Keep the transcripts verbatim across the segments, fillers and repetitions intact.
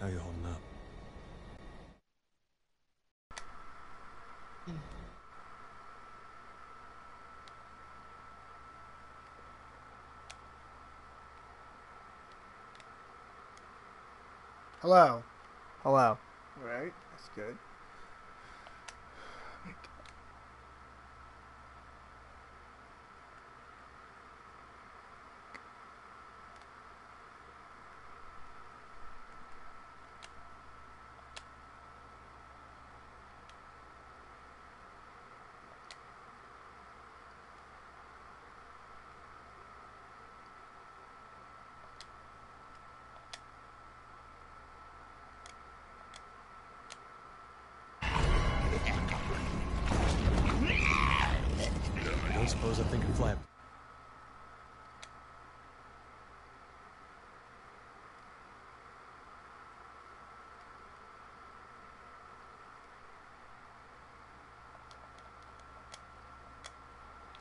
How you holding up? Hello. Hello. Right, that's good. Suppose I think you fly.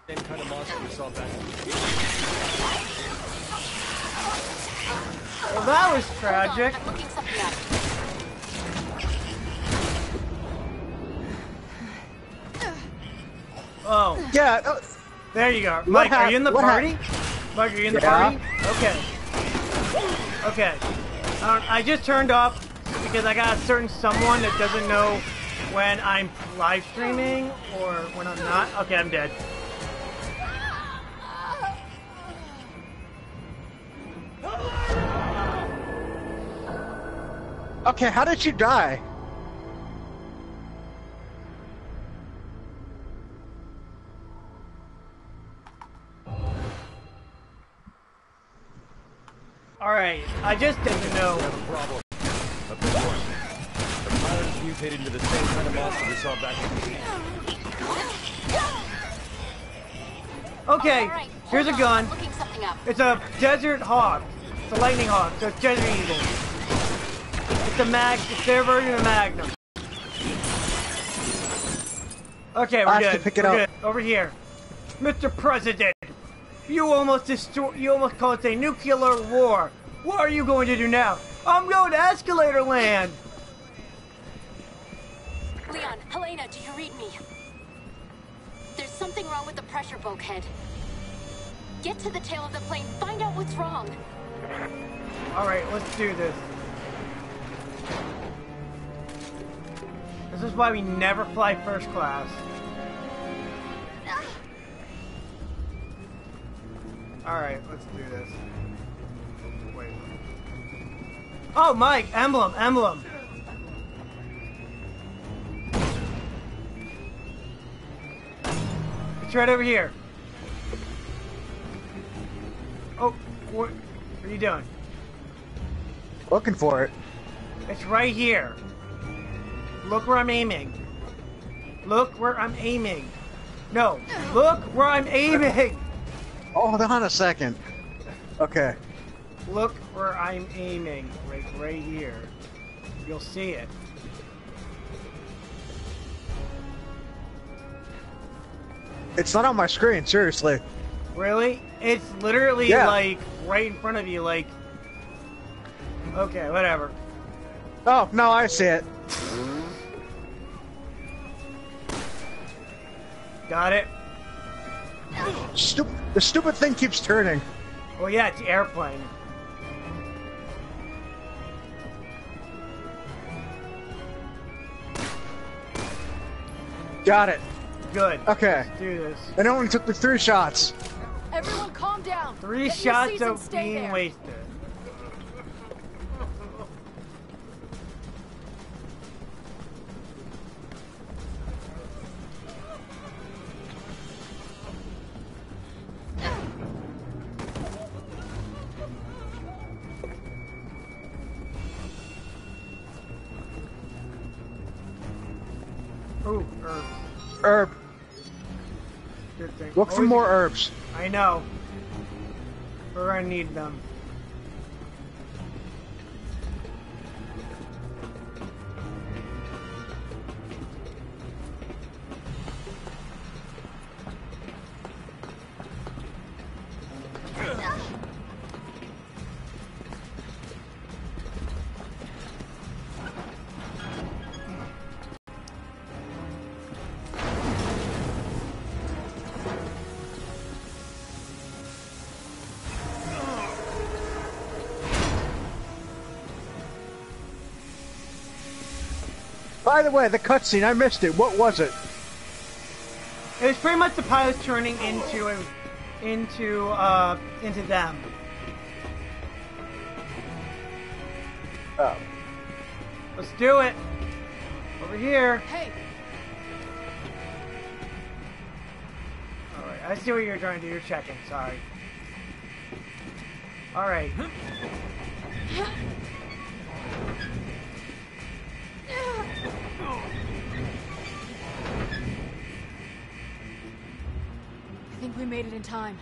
Same kind of monster we saw back. Well, that was tragic. Hold on, I'm looking something up. Oh. Yeah. Oh. There you go. Mike, are you in the party? Mike, are you in the party? Okay. Okay. Uh, I just turned off because I got a certain someone that doesn't know when I'm live streaming or when I'm not. Okay, I'm dead. Okay, how did you die? Alright, I just didn't know. Have a problem. At this point, the pilot is mutated into the same kind of monster we saw back in the day. Okay, right, here's on. a gun. It's a desert hawk. It's a lightning hawk, so it's desert eagle. It's a mag, it's their version of Magnum. Okay, we're I good. Have to pick it we're up. Good. Over here. Mister President, you almost destroy. You almost caused a nuclear war. What are you going to do now? I'm going to Escalator Land. Leon, Helena, do you read me? There's something wrong with the pressure bulkhead. Get to the tail of the plane. Find out what's wrong. All right, let's do this. This is why we never fly first class. Alright, let's do this. Wait. Oh, Mike! Emblem! Emblem! It's right over here. Oh, what, what are you doing? Looking for it. It's right here. Look where I'm aiming. Look where I'm aiming. No, look where I'm aiming! Oh, hold on a second. Okay. Look where I'm aiming, right, right here. You'll see it. It's not on my screen, seriously. Really? It's literally yeah. like right in front of you, like. Okay, whatever. Oh no, I see it. Got it. Stupid. The stupid thing keeps turning. Well, yeah, it's the airplane. Got it. Good. Okay. Let's do this. And it only took me three shots. Everyone, calm down. Three Get shots of being there. wasted. Ooh, herb. Herb. Good thing. Look Always for more good. herbs. I know. We're gonna need them. By the way, the cutscene, I missed it. What was it? It was pretty much the pilots turning into a, into uh into them. Oh. Let's do it. Over here. Hey. Alright, I see what you're trying to do. You're checking, sorry. Alright. I think we made it in time.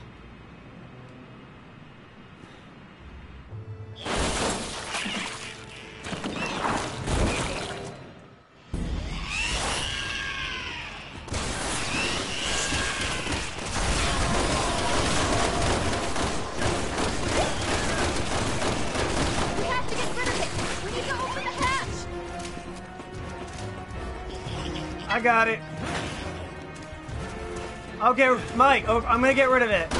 I got it. Okay, Mike, over, I'm gonna get rid of it.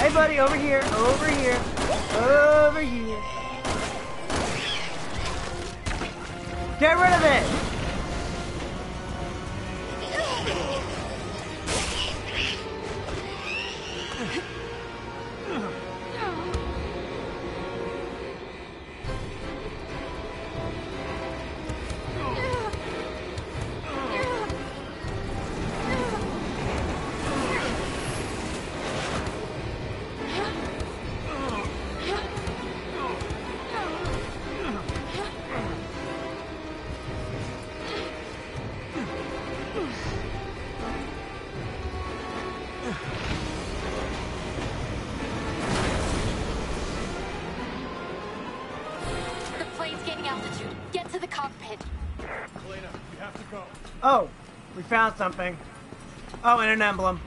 Hey, buddy, over here, over here, over here. Get rid of it! Oh, we found something. Oh, and an emblem.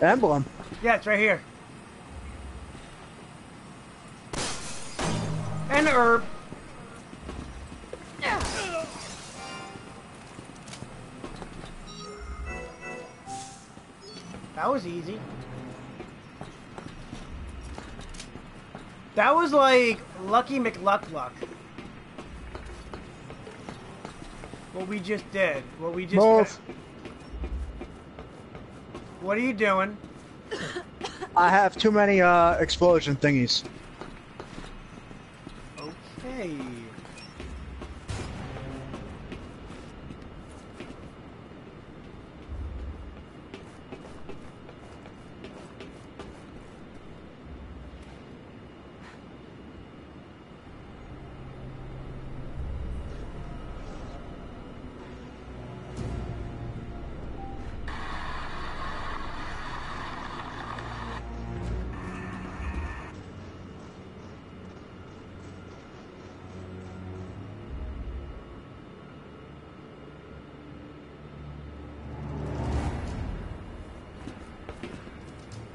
Emblem? Yeah, it's right here. And an herb. That was easy. That was like Lucky McLuck-Luck. What we just did. What we just Move. What are you doing? I have too many uh, explosion thingies. Okay.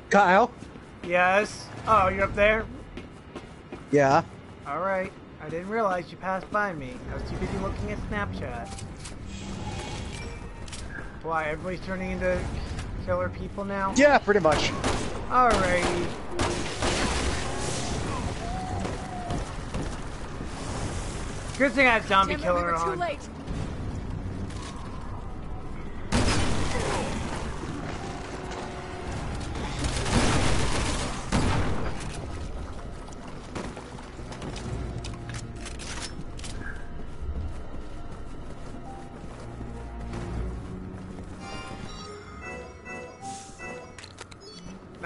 Kyle? Yes. Oh, you're up there? Yeah. Alright. I didn't realize you passed by me. I was too busy looking at Snapchat. Why, everybody's turning into killer people now? Yeah, pretty much. Alright. Good thing I have zombie Damn it, killer we were on. Too late.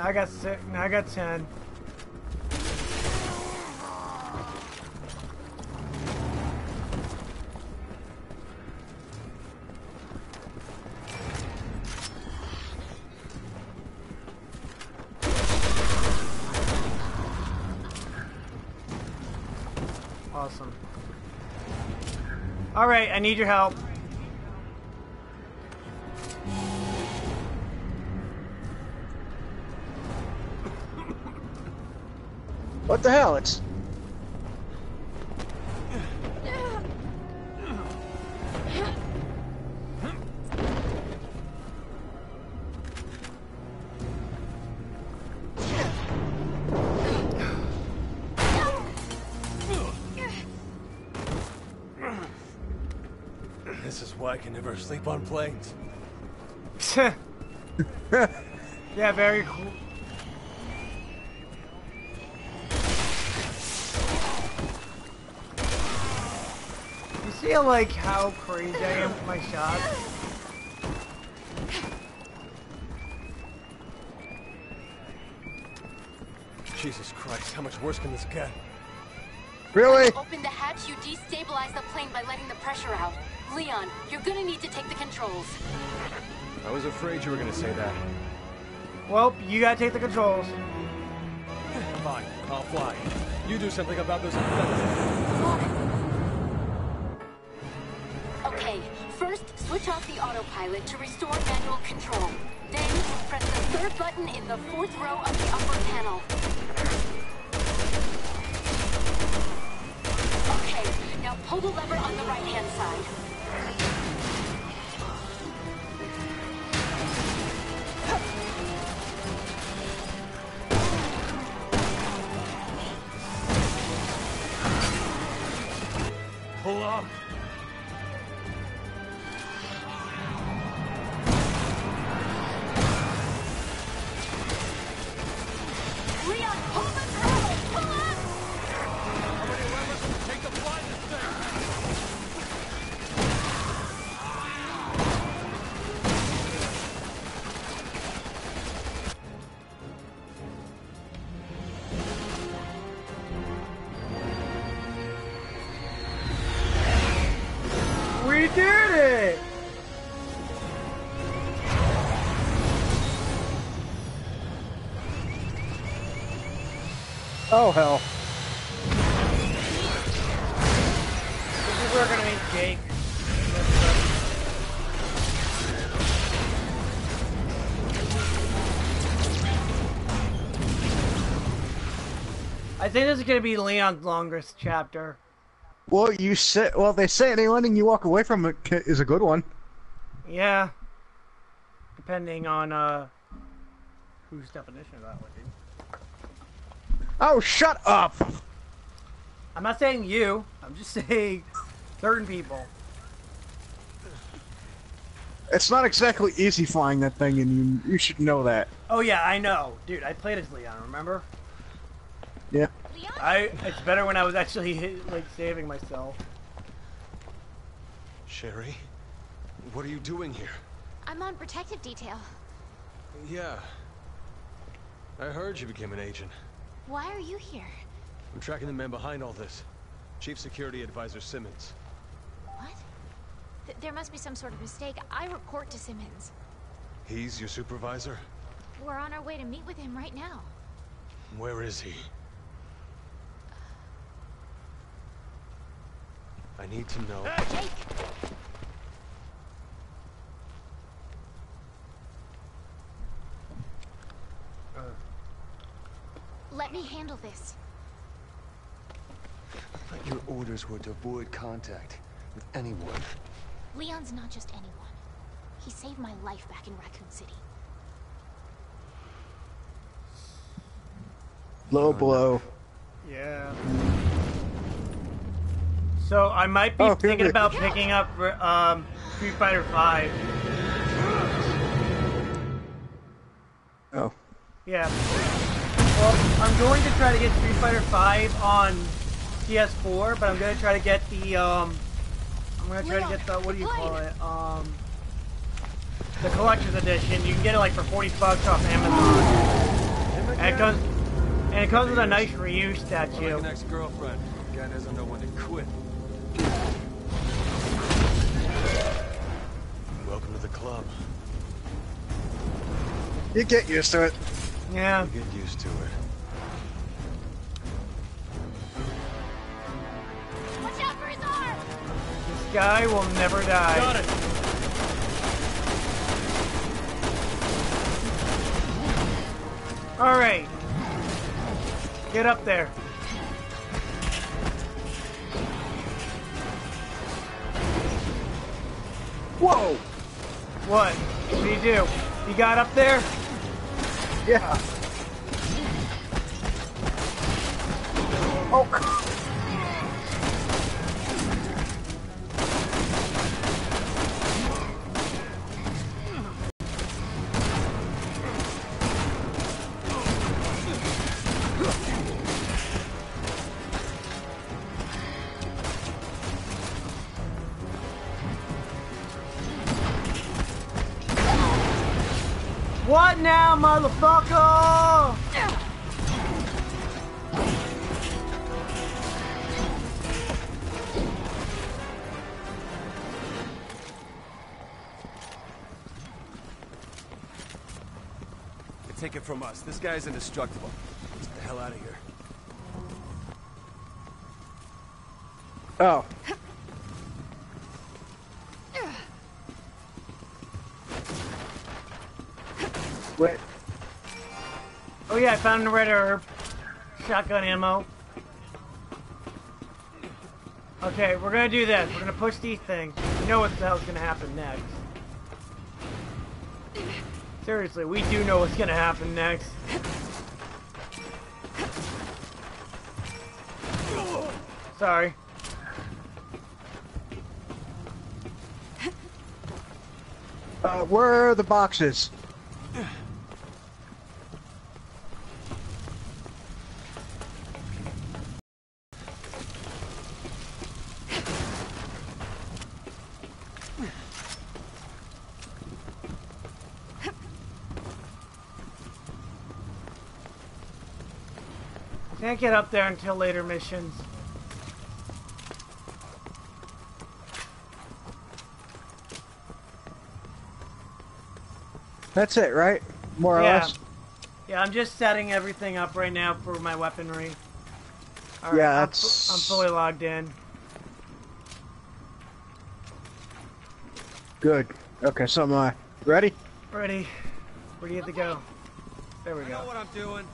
I got six, now I got ten. Awesome. All right, I need your help. What the hell? It's... This is why I can never sleep on planes. Yeah, very cool. You see, like, how crazy I am with my shots? Jesus Christ, how much worse can this get? Really? When you open the hatch, you destabilize the plane by letting the pressure out. Leon, you're gonna need to take the controls. I was afraid you were gonna say that. Well, you gotta take the controls. Fine, I'll fly. You do something about those effects. Okay, first, switch off the autopilot to restore manual control. Then, press the third button in the fourth row of the upper panel. Okay, now pull the lever on the right-hand side. Pull up. Leon, pull the throttle! Pull up! How many levers can take to fly this thing? We did it! Oh, hell. This is where we're gonna meet Jake. I think this is gonna be Leon's longest chapter. Well, you say, well, they say any ending you walk away from it is a good one. Yeah. Depending on, uh, whose definition of that would be. Oh, shut up! I'm not saying you. I'm just saying certain people. It's not exactly easy flying that thing, and you you should know that. Oh yeah, I know, dude. I played as Leon. Remember? Yeah. Leon? I. It's better when I was actually like saving myself. Sherry, what are you doing here? I'm on protective detail. Yeah. I heard you became an agent. Why are you here? I'm tracking the man behind all this. Chief Security Advisor Simmons. What? Th there must be some sort of mistake. I report to Simmons. He's your supervisor? We're on our way to meet with him right now. Where is he? I need to know. Hey, Jake! Let me handle this. But your orders were to avoid contact with anyone. Leon's not just anyone. He saved my life back in Raccoon City. Low blow. Yeah. So I might be oh, thinking about picking up um, Street Fighter five. Oh. Yeah. Well, I'm going to try to get Street Fighter five on P S four, but I'm going to try to get the, um, I'm going to try to get the, what do you call it, um, the Collector's Edition. You can get it, like, for forty bucks off Amazon. And it comes, and it comes with a nice Ryu statue. My next girlfriend. Guy doesn't know when to quit. Welcome to the club. You get used to it. Yeah. You get used to it. Watch out for his arm! This guy will never die. Got it. All right. Get up there. Whoa! What? What did he do? He got up there? Yeah. Oh. now, motherfucker! Take it from us. This guy's indestructible. Let's get the hell out of here. Oh. What? Oh yeah, I found the red herb. Shotgun ammo. Okay, we're gonna do this. We're gonna push these things. We know what the hell's gonna happen next. Seriously, we do know what's gonna happen next. Sorry. Uh, where are the boxes? Can't get up there until later missions. That's it, right? More or less? Yeah, I'm just setting everything up right now for my weaponry. All right, yeah, that's... I'm, I'm fully logged in. Good. Okay, so am I. Ready? Ready. Where do you have to go? There we go. I know what I'm doing.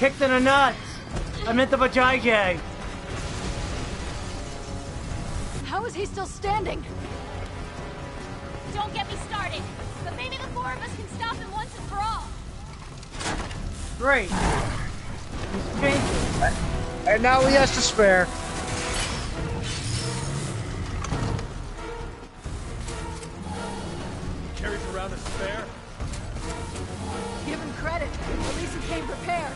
Kicked in the nuts. I meant the vajayjay. How is he still standing? Don't get me started. But maybe the four of us can stop him once and for all. Great. He's fainted. And now he has to spare. Carries around a spare. Give him credit. At least he came prepared.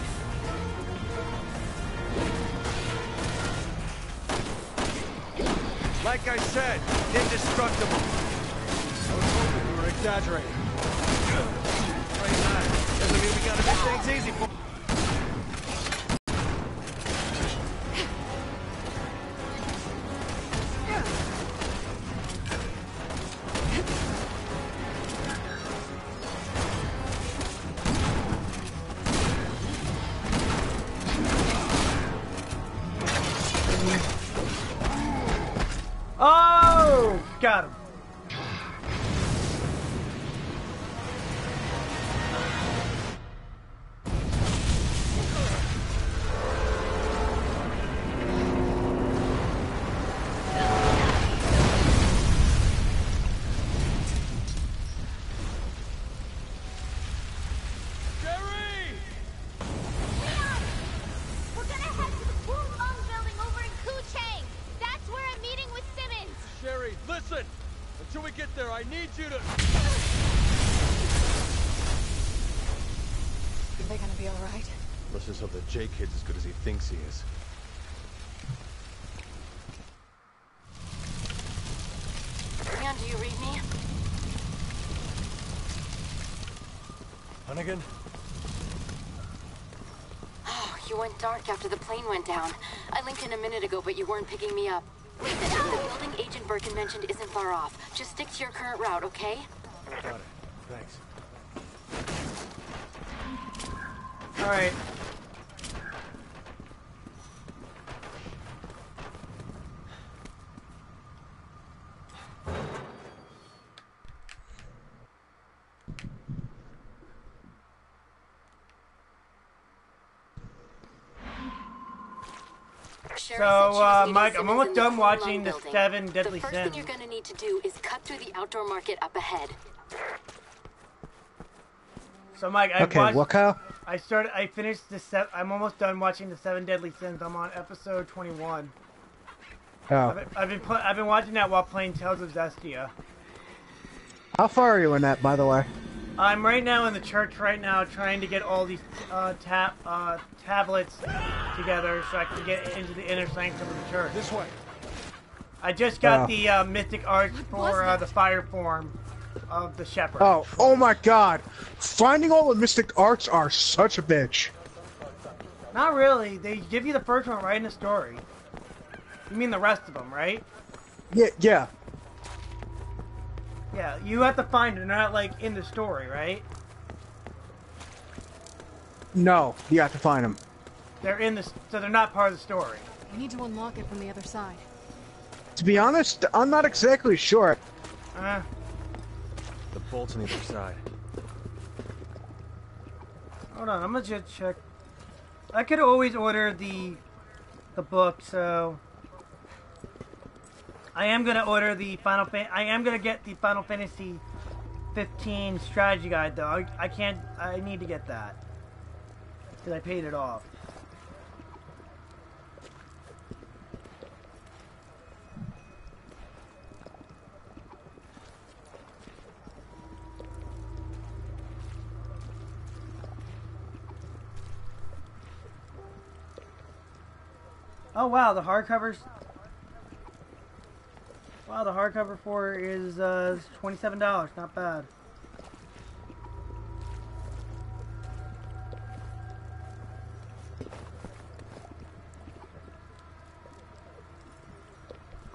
Like I said, indestructible. I was hoping we were exaggerating. Right now, doesn't mean we gotta make things easy for you. Got him. Jake kid's as good as he thinks he is. Leon, do you read me? Hunnigan? Oh, you went dark after the plane went down. I linked in a minute ago, but you weren't picking me up. Listen, the building Agent Birkin mentioned isn't far off. Just stick to your current route, okay? Got it. Thanks. All right. Sherry so, uh, Mike, I'm almost done watching the Seven Deadly Sins. The first thing you're going to need to do is cut through the outdoor market up ahead. So, Mike, I okay, watched... Okay, I started... I finished the... Se I'm almost done watching the Seven Deadly Sins. I'm on episode twenty-one. Oh. I've been, I've been, I've been watching that while playing Tales of Zestia. How far are you in that, by the way? I'm right now in the church right now trying to get all these uh, tab uh, tablets together so I can get into the inner sanctum of the church. This way. I just got oh. the uh, Mystic Arch for uh, the fire form of the shepherd. Oh, oh my God! Finding all the Mystic Arts are such a bitch. Not really. They give you the first one right in the story. You mean the rest of them, right? Yeah. Yeah. Yeah, you have to find it, not like in the story, right? No, you have to find them. They're in the, so they're not part of the story. I need to unlock it from the other side. To be honest, I'm not exactly sure. Uh, the bolt's on the other side. Hold on, I'm gonna just check. I could always order the, the book, so. I am gonna order the Final Fan. I am gonna get the Final Fantasy fifteen strategy guide though. I, I can't. I need to get that because I paid it off. Oh wow, the hardcovers. Wow, the hardcover for is uh, twenty-seven dollars. Not bad.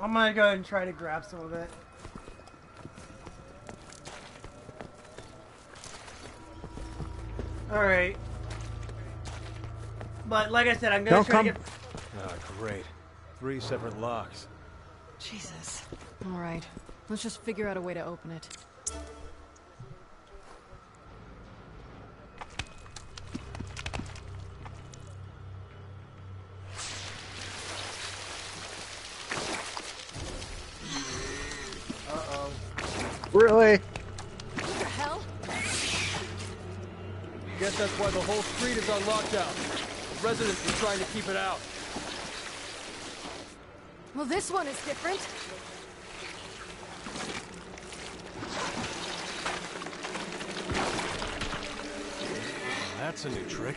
I'm gonna go ahead and try to grab some of it. All right. But like I said, I'm gonna Don't try come. to get. Oh, great! Three separate locks. Jesus. All right. Let's just figure out a way to open it. Uh-oh. Really? What the hell? I guess that's why the whole street is on lockdown. The residents are trying to keep it out. Well, this one is different. That's a new trick.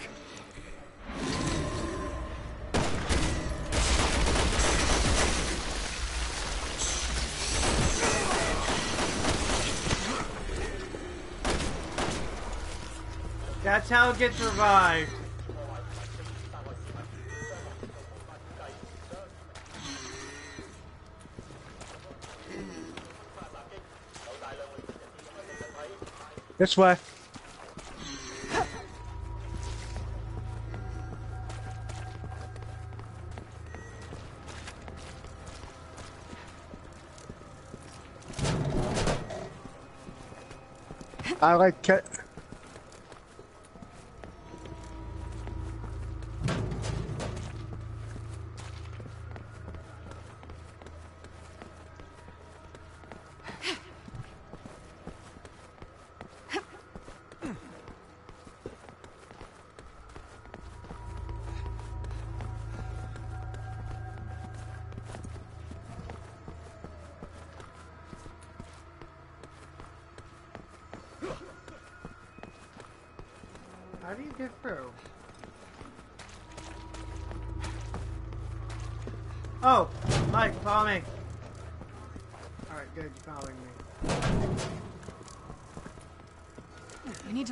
That's how it gets revived. This way. I like it.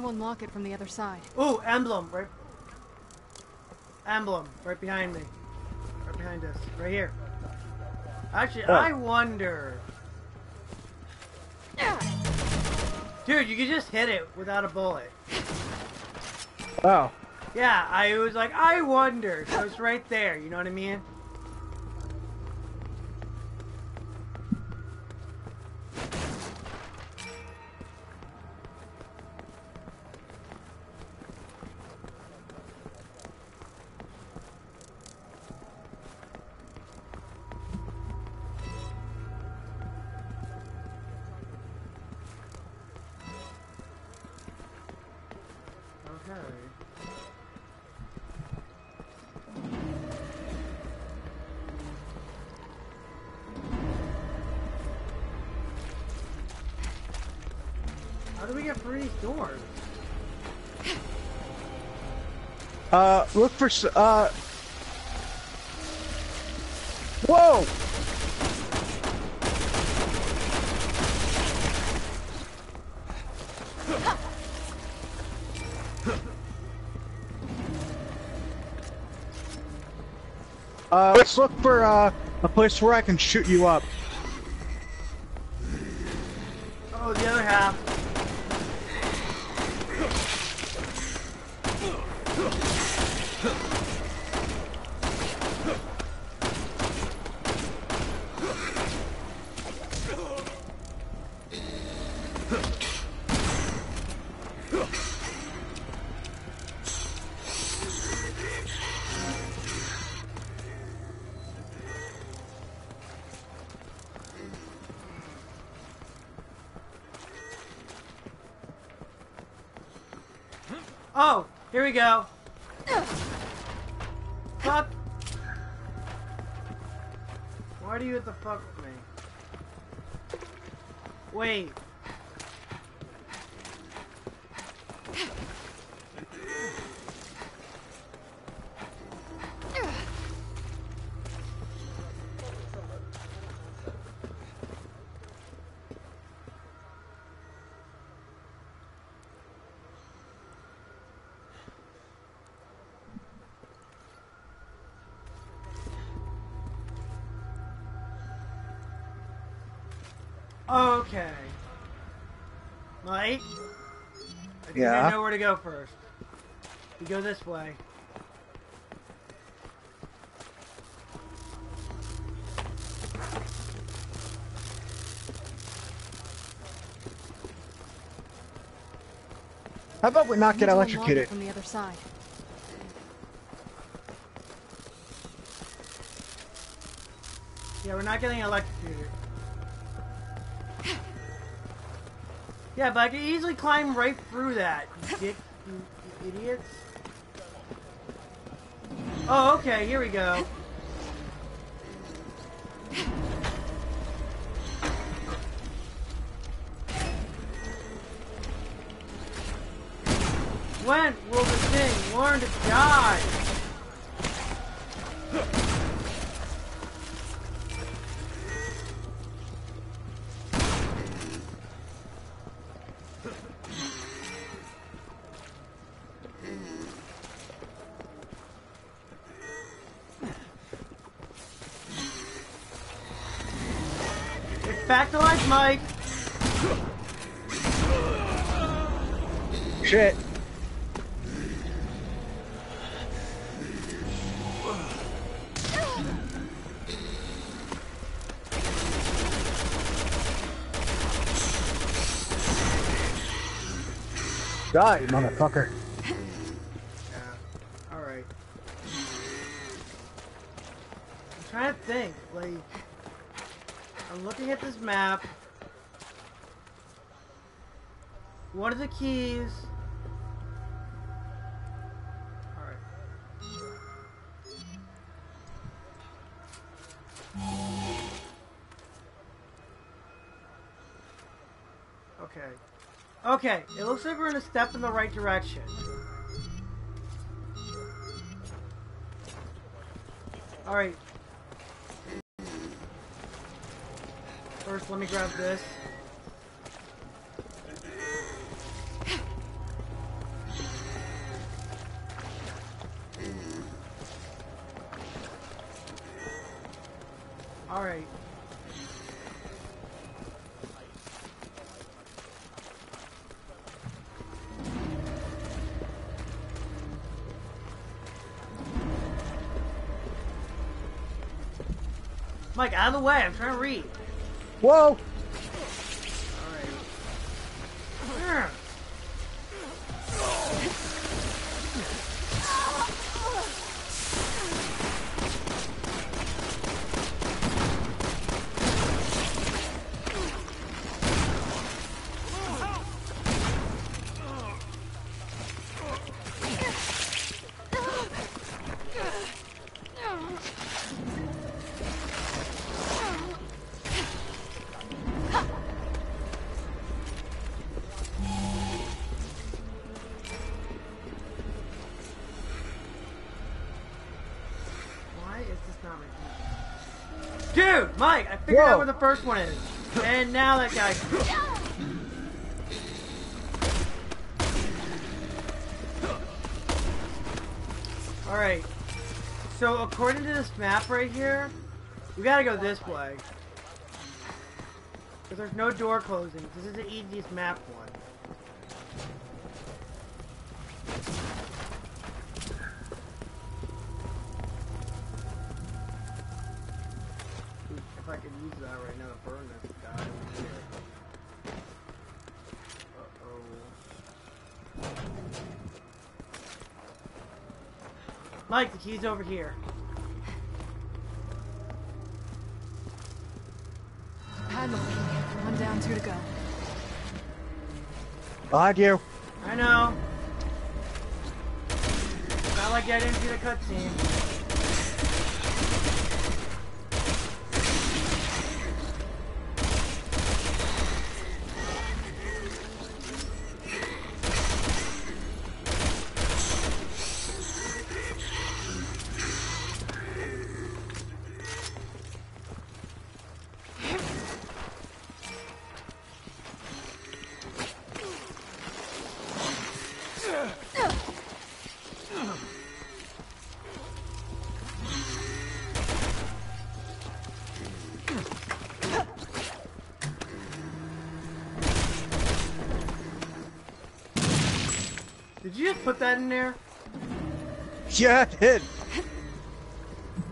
Unlock it from the other side. Ooh, emblem, right? Emblem, right behind me. Right behind us. Right here. Actually, oh. I wonder. Dude, you could just hit it without a bullet. Oh. Yeah, I was like, I wonder. So it's right there, you know what I mean? What do we get for these doors? Uh, look for s- uh... Whoa! Uh, let's look for, uh, a place where I can shoot you up. Oh, the other half. Oh, here we go. Fuck. Why do you hit the fuck with me? Wait. Okay. Right? I didn't yeah. know where to go first. We go this way. How about we not get electrocuted? From the other side. Yeah, we're not getting electrocuted. Yeah, but I could easily climb right through that, you dick, you, you idiots. Oh, okay, here we go. When will the thing learn to die? Back to life, Mike! Shit. Die, motherfucker. Yeah. Alright. I'm trying to think, like... I'm looking at this map. What are the keys? Alright. Okay. Okay, it looks like we're gonna step in the right direction. Alright. First, let me grab this. All right. Mike, out of the way. I'm trying to read. Whoa! Alright. Dude, Mike, I figured Whoa. out where the first one is. And now that guy. Alright. So, according to this map right here, we gotta go this way. Because there's no door closing. This is the easiest map one. If I could use that right now to burn this guy over here. Uh-oh. Mike, the key's over here. One down, two to go. Behind you. I know. It's not like I didn't see the cutscene. Did you just put that in there? Yeah, I did.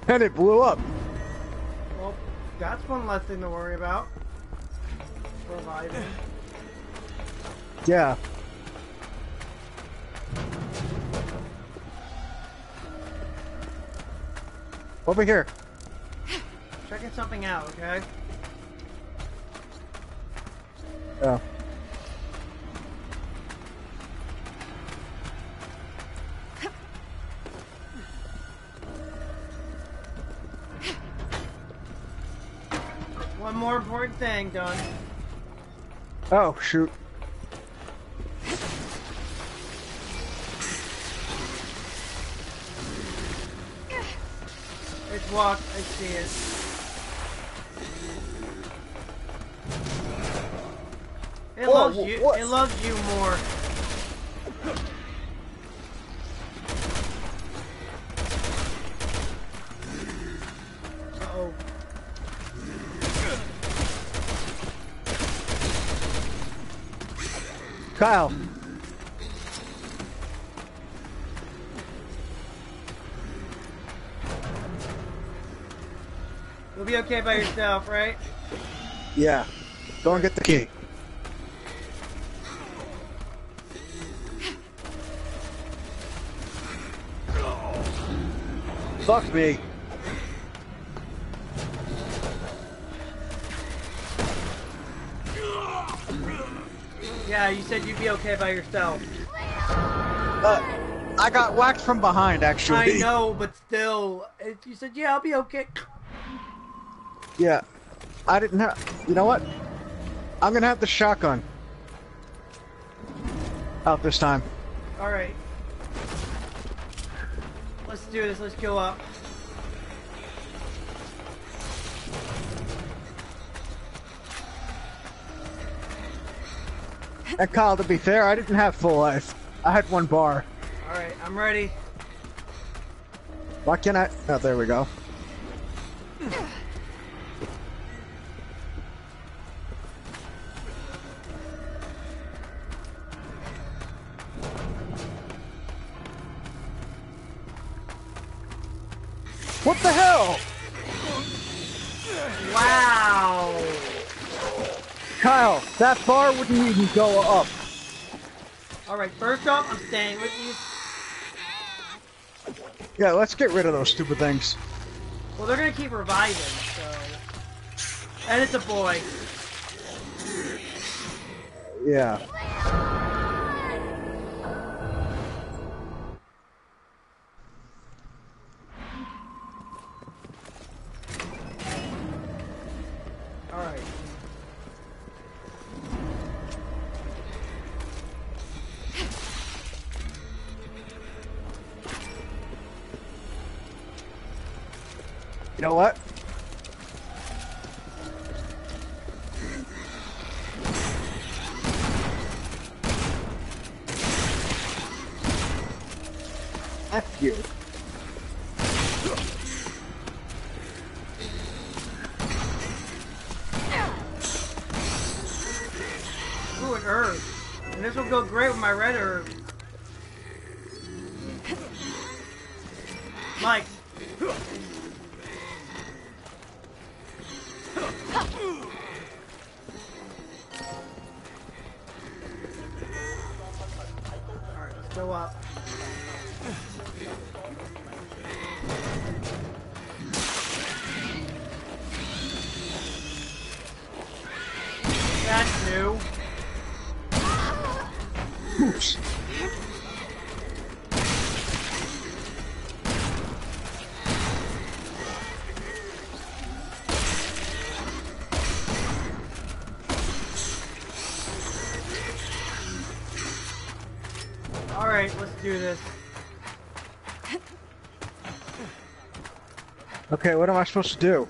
And it blew up. Well, that's one less thing to worry about. Surviving. Yeah. Over here. Checking something out, okay? Oh. One more important thing done. Oh, shoot. It's locked, I see it. It oh, loves you what? It loves you more. Kyle. You'll be okay by yourself, right? Yeah. Go and get the key. Fuck me. Yeah, you said you'd be okay by yourself. Uh, I got whacked from behind, actually. I know, but still. You said, yeah, I'll be okay. Yeah. I didn't have... You know what? I'm gonna have the shotgun. Out this time. Alright. Let's do this. Let's go up. And Kyle, to be fair, I didn't have full life. I had one bar. Alright, I'm ready. Why can't I? Oh, there we go. What the hell? Wow. Kyle, that bar wouldn't even go up. Alright, first off, I'm staying with you. Yeah, let's get rid of those stupid things. Well, they're gonna keep reviving, so... And it's a boy. Yeah. Alright. You know what? F you. Ooh, an herb. And this will go great with my red herb. Like... Go up. That's new. Oops. Do this. Okay, what am I supposed to do?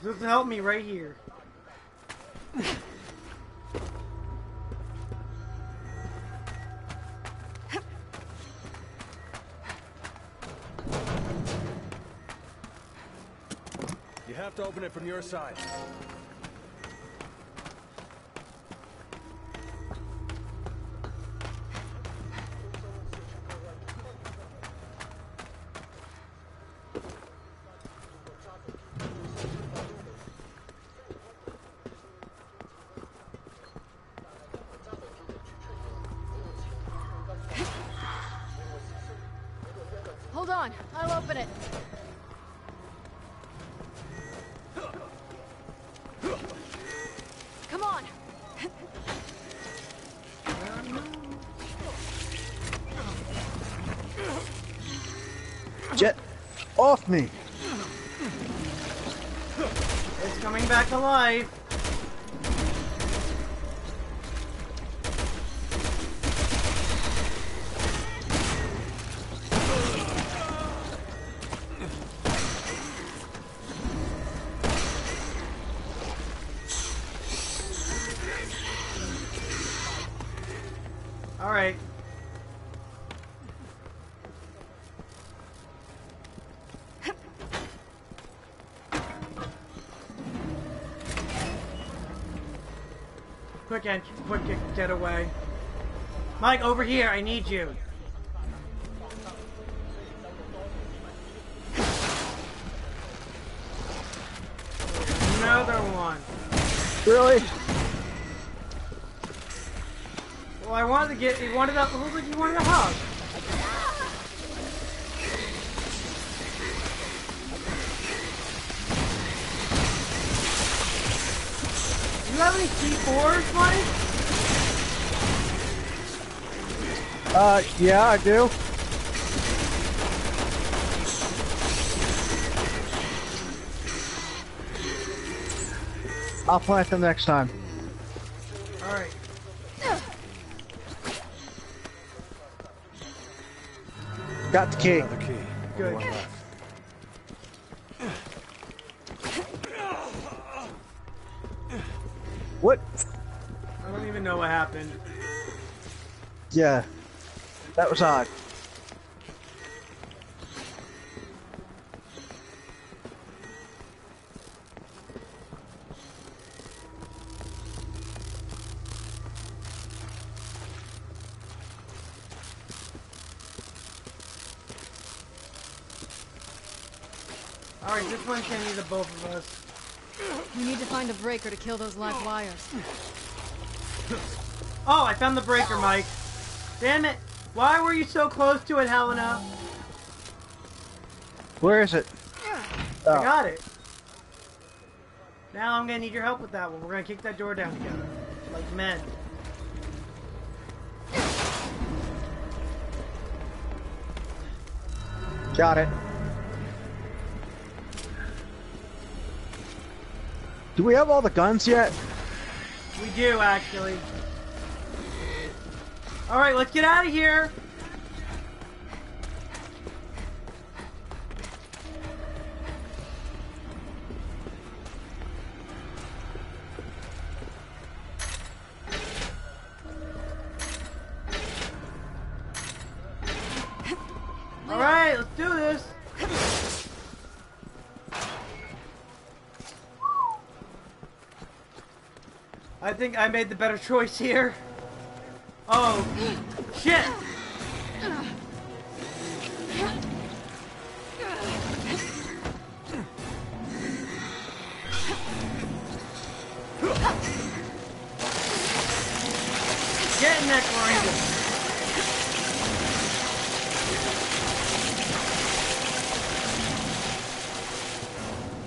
You're supposed to help me right here. You have to open it from your side. Off me! It's coming back alive! Quick and quick get away. Mike, over here, I need you. Another one. Really? Well, I wanted to get, he wanted up, it looks like he wanted a hug. Do you have any C fours, Mike? Uh, yeah, I do. I'll plant them next time. Alright. Got the key. Another key. Good. One left. What? I don't even know what happened. Yeah. That was odd. Alright, this one can either both of us. We need to find a breaker to kill those live wires. Oh, I found the breaker, Mike. Damn it! Why were you so close to it, Helena? Where is it? I oh. got it. Now I'm gonna need your help with that one. We're gonna kick that door down together. Like men. Got it. Do we have all the guns yet? We do, actually. Alright, let's get out of here! I think I made the better choice here. Oh, shit! Get in that grinder!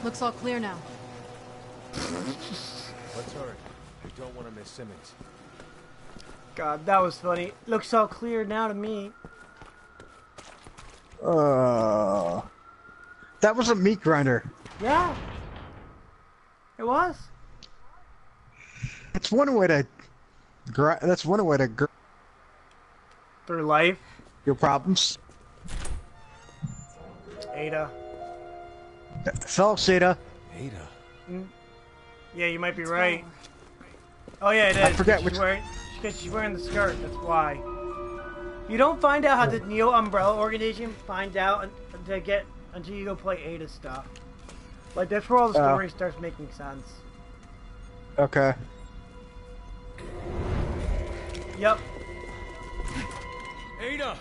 Looks all clear now. Let's hurry. We don't want to miss Simmons. God, that was funny. Looks all clear now to me. Uh, that was a meat grinder. Yeah. It was. That's one way to grind. That's one way to grind. Through life. Your problems. Ada. Phelps, Ada. Ada. Mm. Yeah, you might be right. Oh yeah, it is. I forget which. Because she's wearing the skirt, that's why. You don't find out how the Neo Umbrella organization finds out to get until you go play Ada stuff. Like that's where all the story uh, starts making sense. Okay. Yep. Ada.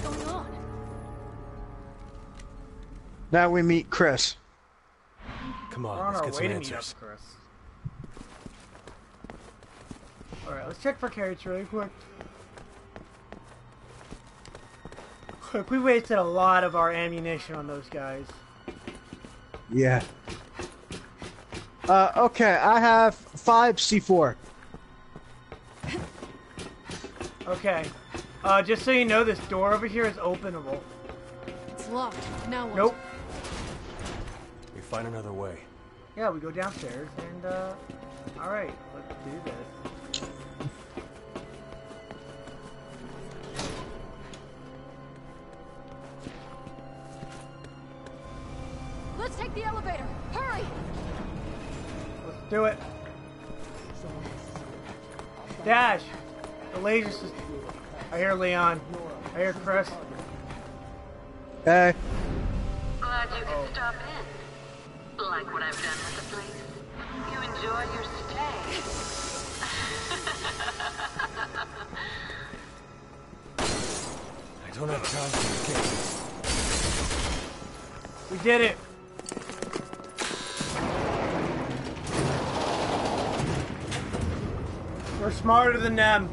What's going on? Now we meet Chris. Come on, on let's get some answers. Alright, let's check for carrots really quick. Quick, we wasted a lot of our ammunition on those guys. Yeah. Uh, okay, I have five C four. Okay. Uh, just so you know, this door over here is openable. It's locked. Now what? Nope. We find another way. Yeah, we go downstairs and, uh, alright, let's do this. Let's take the elevator! Hurry! Let's do it. Dash! The laser system. I hear Leon. I hear Chris. Hey. Glad you could stop in. Like what I've done with the place. You enjoy your stay. I don't have time for this game. We did it. We're smarter than them.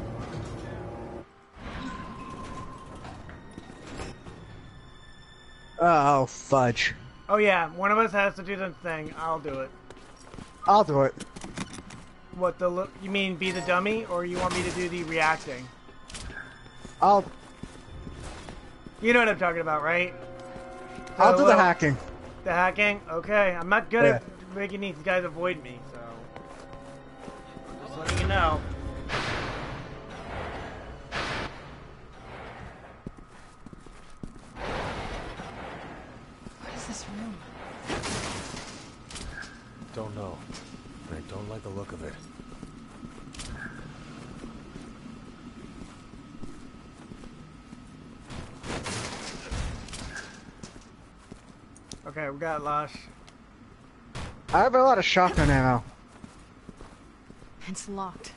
Oh, fudge. Oh yeah, one of us has to do the thing. I'll do it. I'll do it. What the look? You mean be the dummy, or you want me to do the reacting? I'll... You know what I'm talking about, right? So I'll do little... the hacking. The hacking? Okay, I'm not good yeah. at making these guys avoid me, so... Just letting you know. Don't know. I don't like the look of it. Okay, we got Lush. I have a lot of shotgun ammo. It's locked.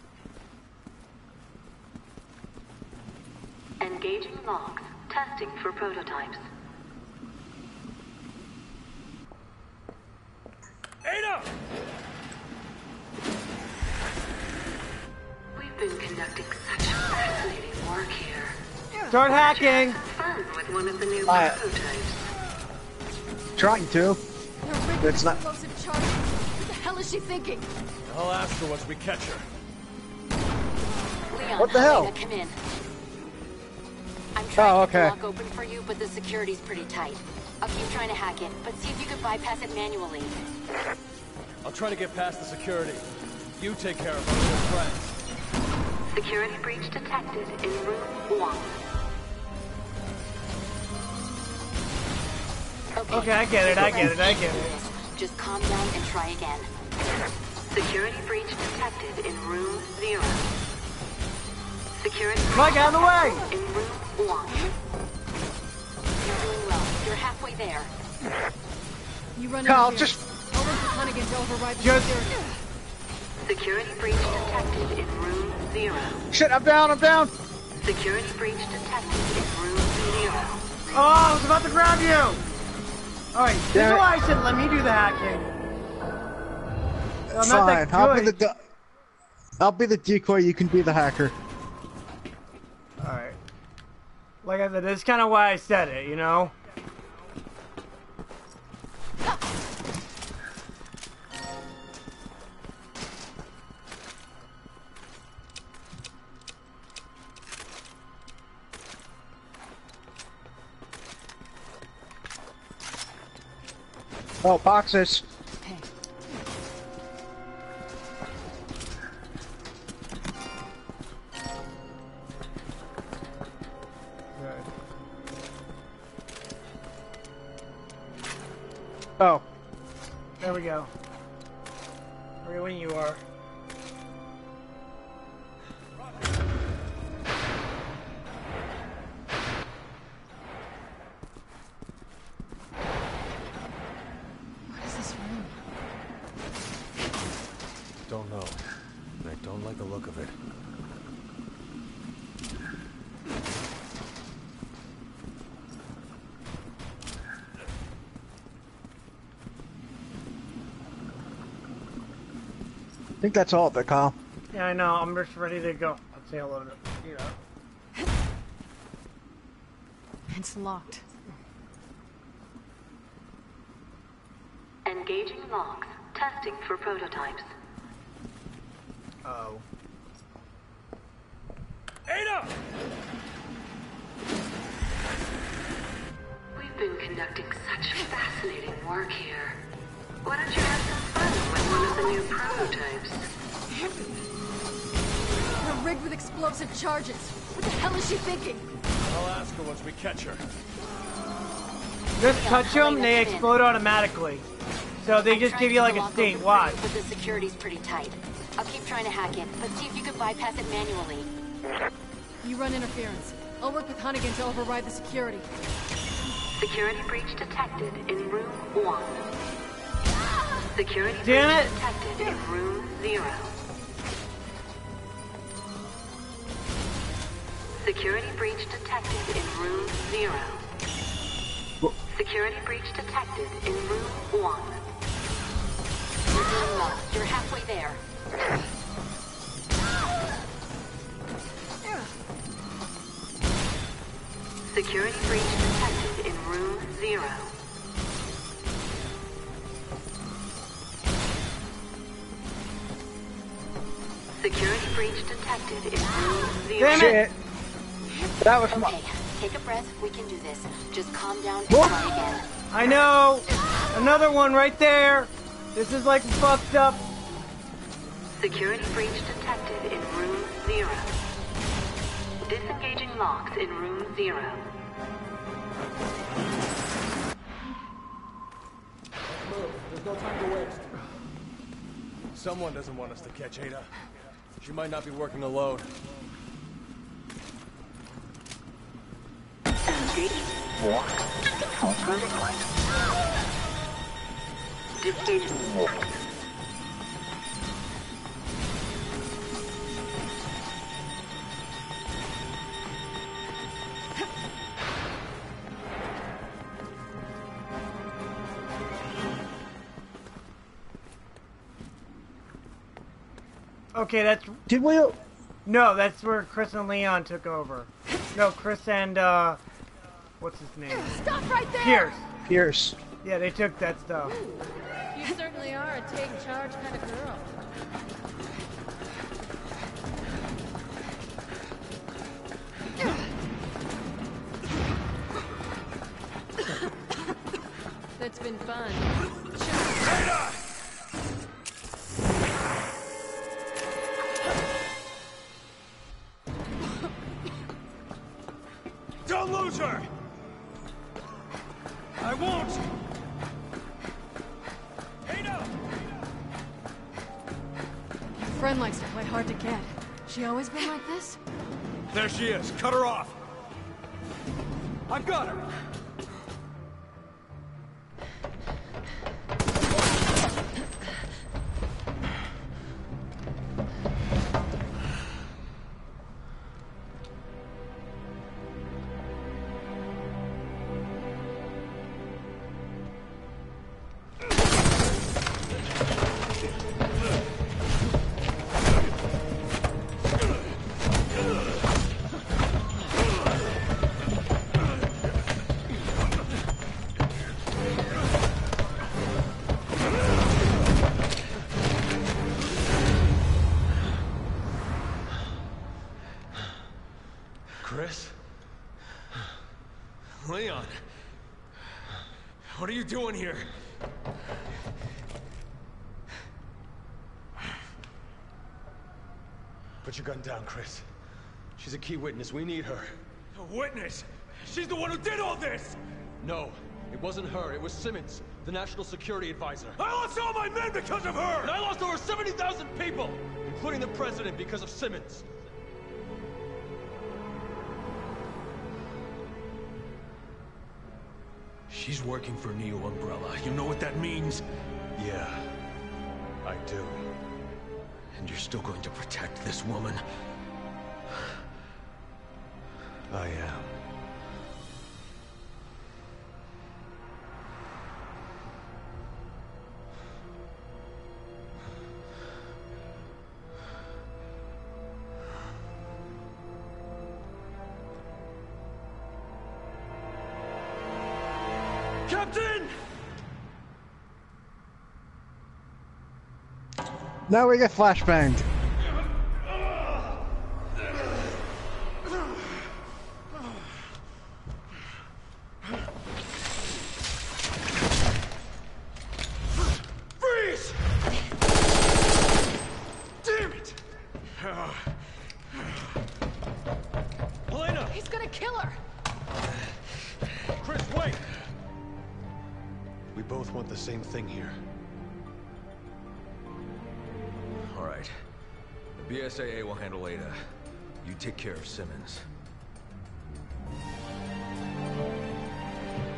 Engaging locks. Testing for prototypes. Ada! We've been conducting such fascinating work here. Start hacking! Fun with one of the new uh, prototypes. Trying to. It's not. Explosive charge. What the hell is she thinking? I'll ask her once we catch her. Leon, what the hell? Come in. I'm trying oh, okay. to lock open for you, but the security's pretty tight. I'll keep trying to hack it, but see if you can bypass it manually. I'll try to get past the security. You take care of our old friends. Security breach detected in room one. Okay, okay I get it, I get it, I get it. Just calm down and try again. Security breach detected in room zero. Security breach out of the way! In room one. You're doing well. You're halfway there. You run Carl, just... Over to Hunnigan to override the just... security. Security breach detected in room zero. Shit, I'm down, I'm down! Security breach detected in room zero. Oh, I was about to grab you! Alright, this is why I said let me do the hacking. I'm Fine, not that good. I'll be the du I'll be the decoy, you can be the hacker. Alright. Like I said, that's kind of why I said it, you know? Oh, boxes. Okay. Oh. There we go. Where when you are. I think that's all of it, Kyle. Yeah, I know. I'm just ready to go. I'll say hello to you know. It's locked. Engaging locks. Testing for prototypes. Uh oh. Ada! We've been conducting such fascinating work here. Why don't you have some fun with one of the new prototypes? They're rigged with explosive charges. What the hell is she thinking? I'll ask her once we catch her. Just touch them, they explode automatically. So they just give you like a state. Watch. But the security's pretty tight. I'll keep trying to hack it, but see if you can bypass it manually. You run interference. I'll work with Hunnigan to override the security. Security breach detected in room one. Security Damn it! detected in room zero. Security breach detected in room zero. What? Security breach detected in room one. You're doing well. You're halfway there. Security breach detected in room zero. Security breach detected in room zero. Damn it! That was okay. Take a breath. We can do this. Just calm down and Whoa. try again. I know. Another one right there. This is like fucked up. Security breach detected in room zero. Disengaging locks in room zero. Move. There's no time to waste. Someone doesn't want us to catch Ada. She might not be working alone. Walk to control prototype. Disengaging walk. Okay, that's... Did we... No, that's where Chris and Leon took over. No, Chris and, uh... what's his name? Stop right there! Pierce. Pierce. Yeah, they took that stuff. You certainly are a take-charge kind of girl. That's been fun. Hey, don't lose her! I won't! Hey, no! Your friend likes to play hard to get. She always been like this? There she is. Cut her off. I've got her! What are you doing here? Put your gun down, Chris. She's a key witness. We need her. A witness? She's the one who did all this! No, it wasn't her. It was Simmons, the National Security Advisor. I lost all my men because of her! And I lost over seventy thousand people, including the president, because of Simmons. She's working for Neo Umbrella. You know what that means? Yeah, I do. And you're still going to protect this woman? I am. Now we get flashbanged. Freeze! Damn it! Helena! He's gonna kill her! Chris, wait! We both want the same thing here. B S A A will handle Ada. You take care of Simmons.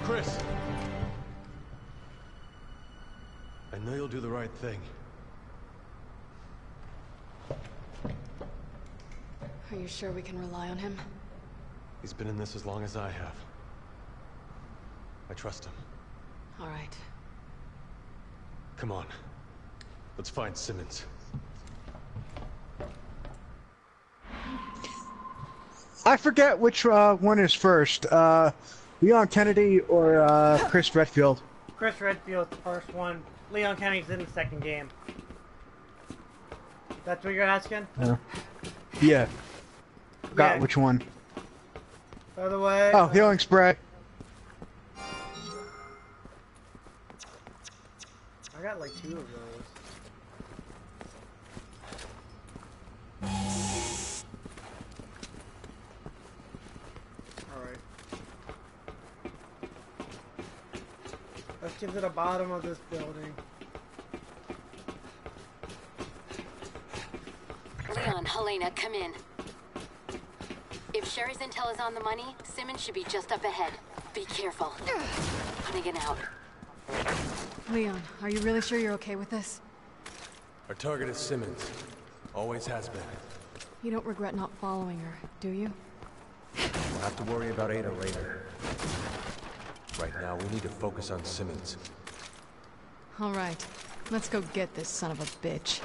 Chris! I know you'll do the right thing. Are you sure we can rely on him? He's been in this as long as I have. I trust him. All right. Come on. Let's find Simmons. I forget which uh, one is first, uh, Leon Kennedy or uh, Chris Redfield. Chris Redfield's the first one. Leon Kennedy's in the second game. That's what you're asking? Uh, yeah. Forgot yeah. which one. By the way. Oh, uh, healing spray. I got like two of those. Let's get to the bottom of this building. Leon, Helena, come in. If Sherry's intel is on the money, Simmons should be just up ahead. Be careful. Hunnigan out. Leon, are you really sure you're okay with this? Our target is Simmons. Always has been. You don't regret not following her, do you? We'll have to worry about Ada later. Right now, we need to focus on Simmons. All right. Let's go get this son of a bitch.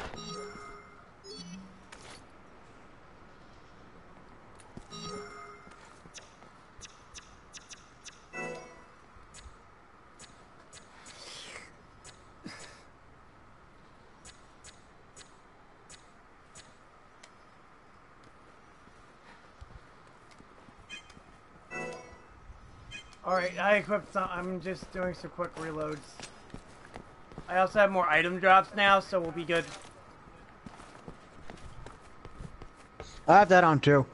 I equipped some, I'm just doing some quick reloads. I also have more item drops now, so we'll be good. I have that on too.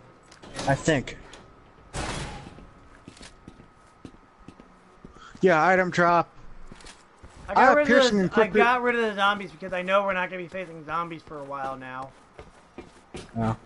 I think. Yeah, item drop. I got, I rid, of the, and I got rid of the zombies because I know we're not going to be facing zombies for a while now. No.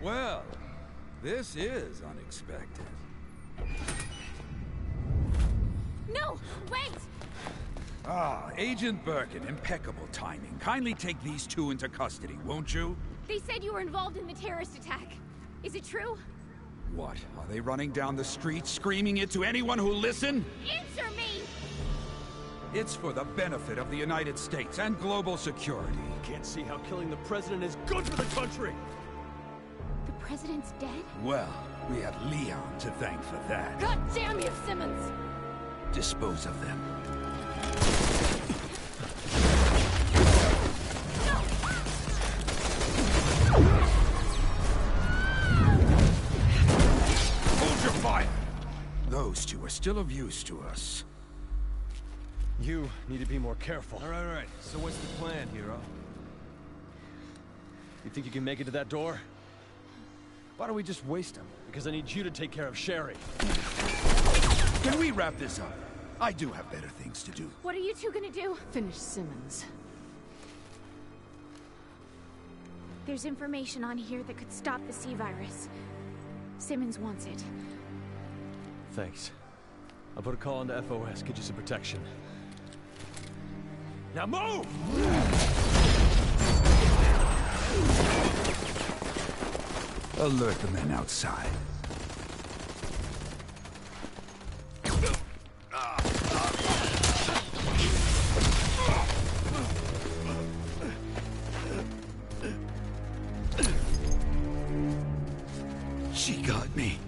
Well, this is unexpected. No, wait! Ah, Agent Birkin, impeccable timing. Kindly take these two into custody, won't you? They said you were involved in the terrorist attack. Is it true? What? Are they running down the street, screaming it to anyone who'll listen? Answer me! It's for the benefit of the United States and global security. Can't see how killing the president is good for the country! The president's dead? Well, we had Leon to thank for that. God damn you, Simmons! Dispose of them. Those two are still of use to us. You need to be more careful. All right, all right. So what's the plan, hero? You think you can make it to that door? Why don't we just waste him? Because I need you to take care of Sherry. Can we wrap this up? I do have better things to do. What are you two gonna do? Finish Simmons. There's information on here that could stop the C virus. Simmons wants it. Thanks. I'll put a call into F O S, get you some protection. Now move! Alert the men outside. She got me.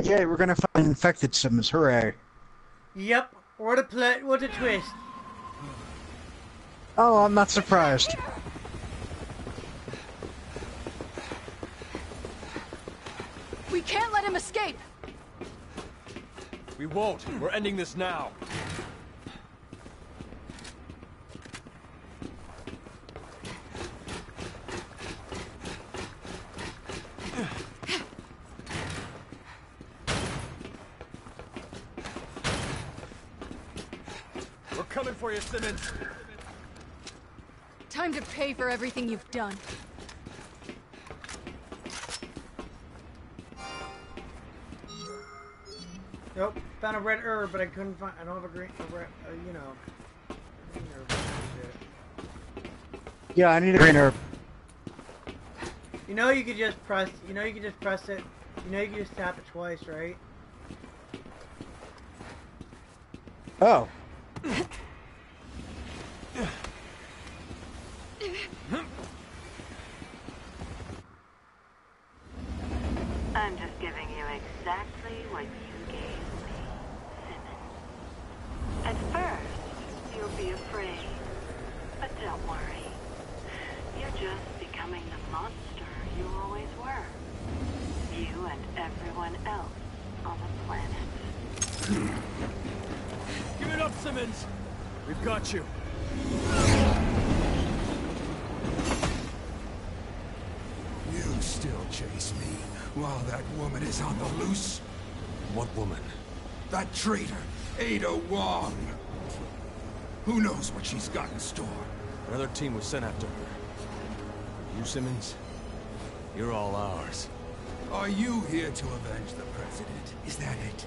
Okay, we're gonna find infected Simmons. Hooray! Yep. What a plot! What a twist! Oh, I'm not surprised. We can't let him escape. We won't. We're ending this now. Simmons. Time to pay for everything you've done. Nope, found a red herb, but I couldn't find. I don't have a green. A red, uh, you know. Green herb. Yeah, I need a green herb. You know, you could just press. You know, you could just press it. You know, you could just tap it twice, right? Oh. Traitor, Ada Wong. Who knows what she's got in store? Another team was sent after her. You, Simmons, you're all ours. Are you here to avenge the president? Is that it?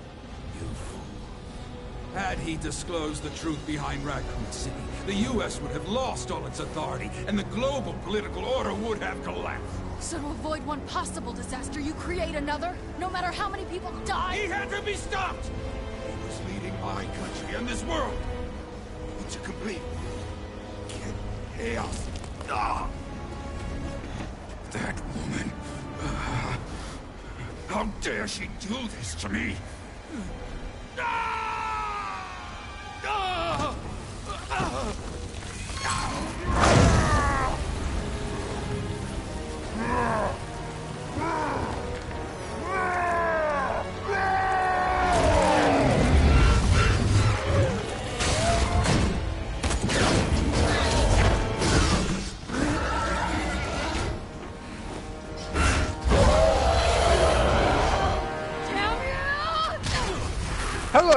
You fool. Had he disclosed the truth behind Raccoon City, the U S would have lost all its authority, and the global political order would have collapsed. So to avoid one possible disaster, you create another? No matter how many people die? He had to be stopped! Leading my country and this world to complete chaos. Ah, that woman! Uh, how dare she do this to me? Ah! Ah! Ah! Ah! Ah!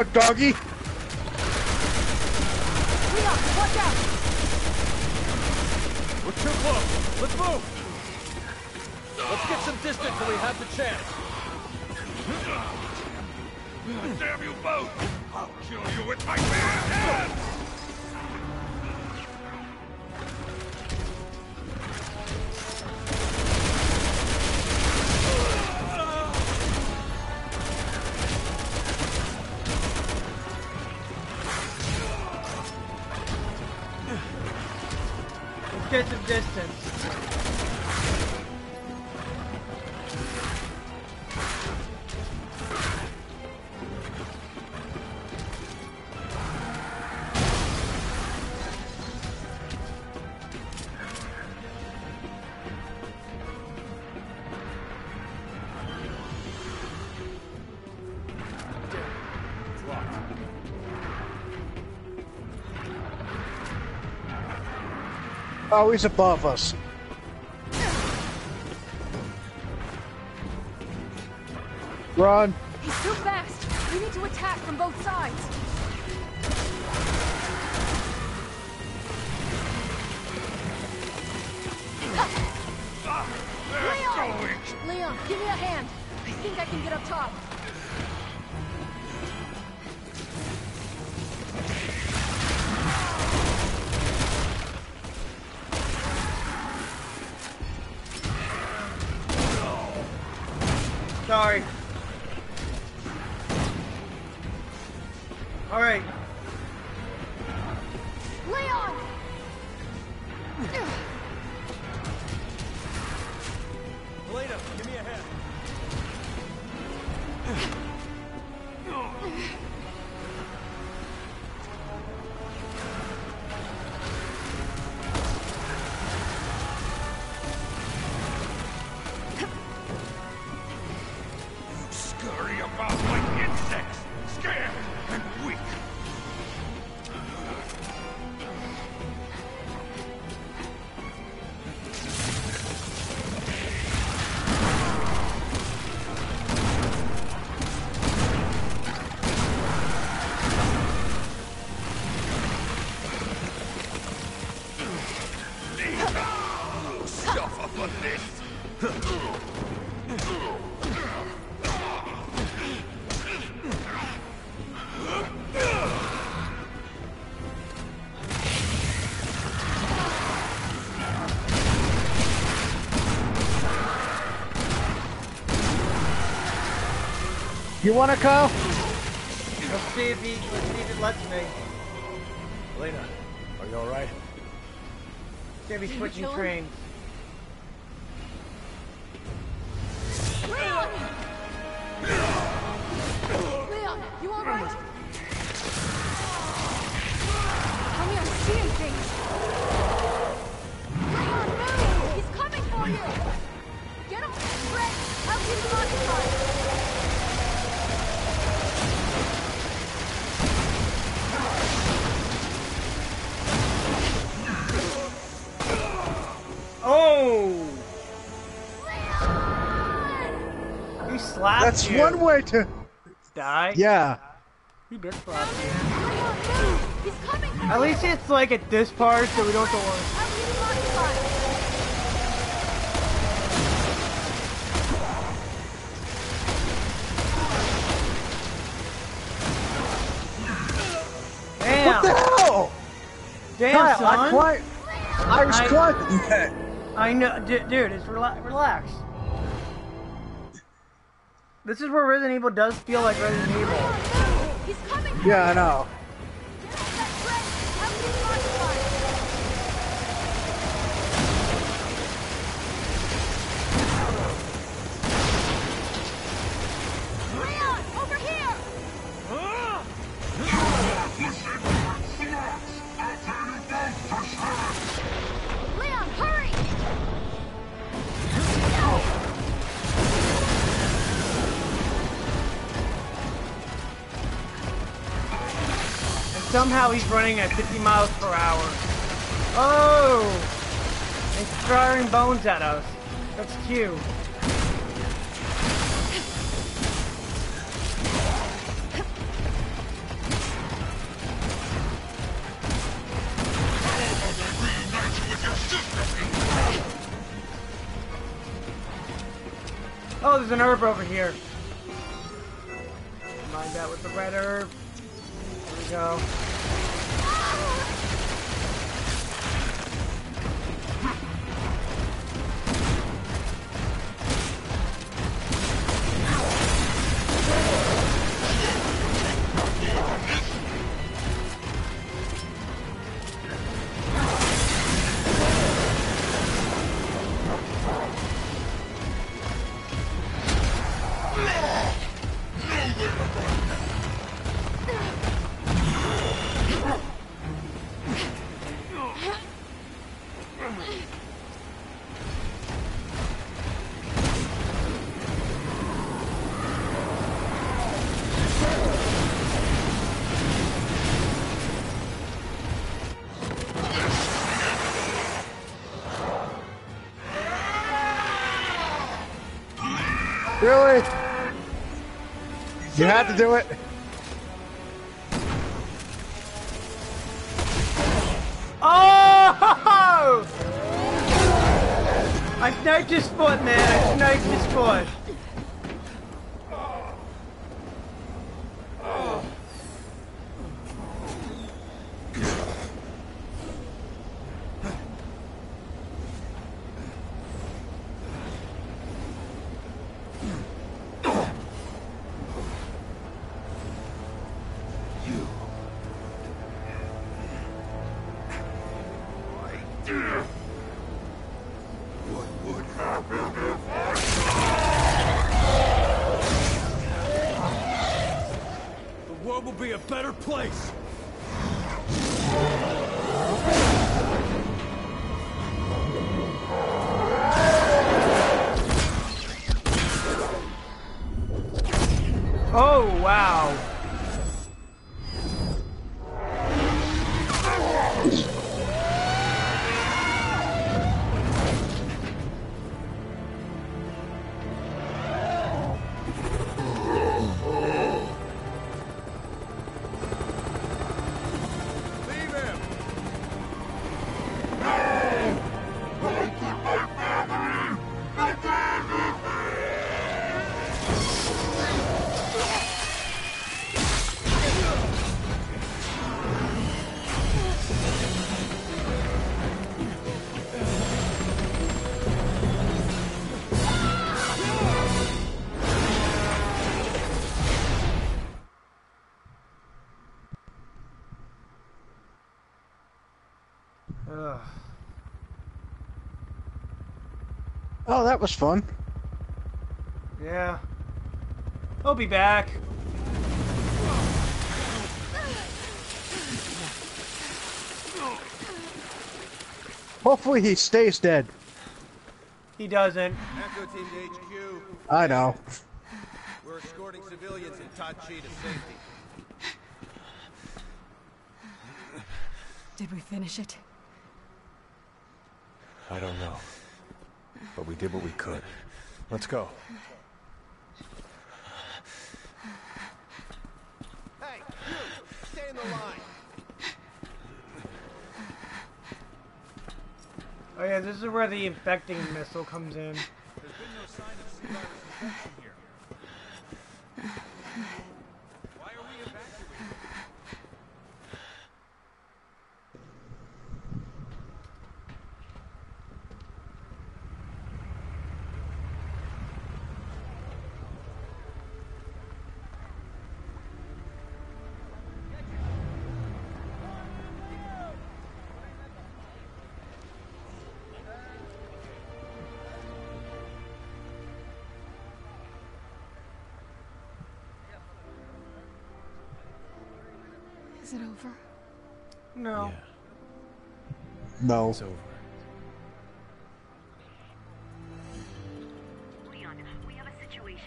out, doggy! Leon, watch out! We're too close. Let's move! Let's get some distance when we have the chance. I'll damn you both! I'll kill you with my bare hands! Get some distance. Oh, he's above us. Run. He's too fast. We need to attack from both sides. Leon! Leon, give me a hand. I think I can get up top. Sorry. All right. Leon. Helena, give me a hand. You wanna go? Let's see if he, let's see if it lets me. Helena, are you alright? He's gonna be switching trains. Leon! Leon, you alright? Come here, we're seeing things. Leon, move! He's coming for you! Get him, Fred! I'll keep him occupied! Oh! Leon! He slapped That's you. That's one way to die. Yeah. He did slap you. At least it's like at this part, so we don't go on. Damn! What the hell? Damn, Kyle, son. I, quite, I was climbing that. I know, dude, dude it's rela relax. This is where Resident Evil does feel like Resident Evil. He's coming. Yeah, I know. Leon, over here! Leon, hurry! Somehow he's running at fifty miles per hour. Oh! He's throwing bones at us. That's cute. Oh, there's an herb over here. Mind that with the red herb. There we go. Really? You had to do it? Oh! I sniped his foot, man. I sniped his foot. Oh, that was fun. Yeah. I'll be back. Hopefully he stays dead. He doesn't. Echo team to H Q. I know. We're escorting civilians in Tachi to safety. Did we finish it? I don't know. But we did what we could. Let's go. Hey, you! Stay in the line! Oh yeah, this is where the infecting missile comes in. There's been no sign of C-Virus infection here. Why are we evacuating? Is it over? No. Yeah. No. It's over. Leon, we have a situation.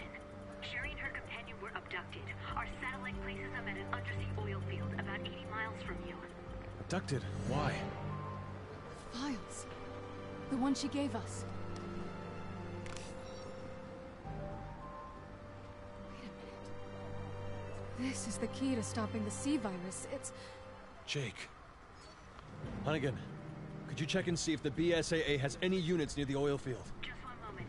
Sherry and her companion were abducted. Our satellite places them at an undersea oil field about eighty miles from you. Abducted? Why? Files. The one she gave us. This is the key to stopping the C-Virus, it's... Jake. Hunnigan, could you check and see if the B S A A has any units near the oil field? Just one moment.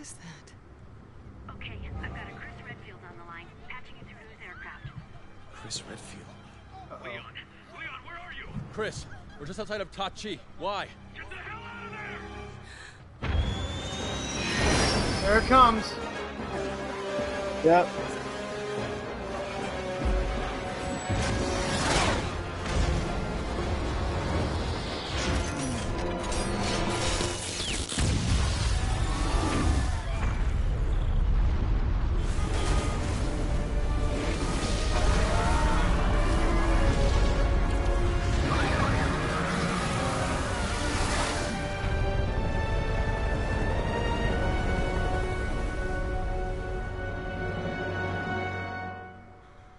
is that? Okay, I've got a Chris Redfield on the line, patching you through to his aircraft. Chris Redfield. Uh-oh. Leon! Leon, where are you? Chris, we're just outside of Tachi. Why? Get the hell out of there! There it comes. Yep.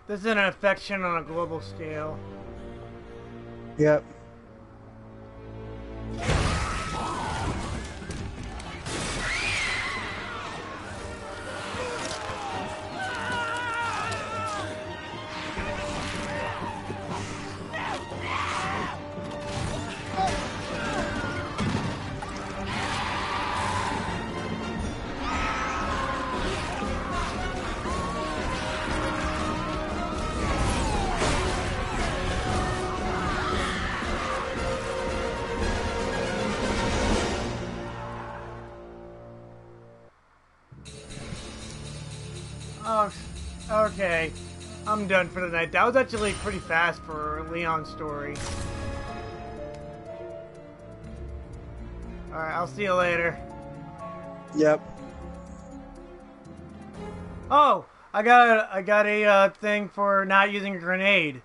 This is an infection on a global scale. Yep. Okay, I'm done for the night. That was actually pretty fast for Leon's story. Alright, I'll see you later. Yep. Oh, I got a, I got a uh, thing for not using a grenade.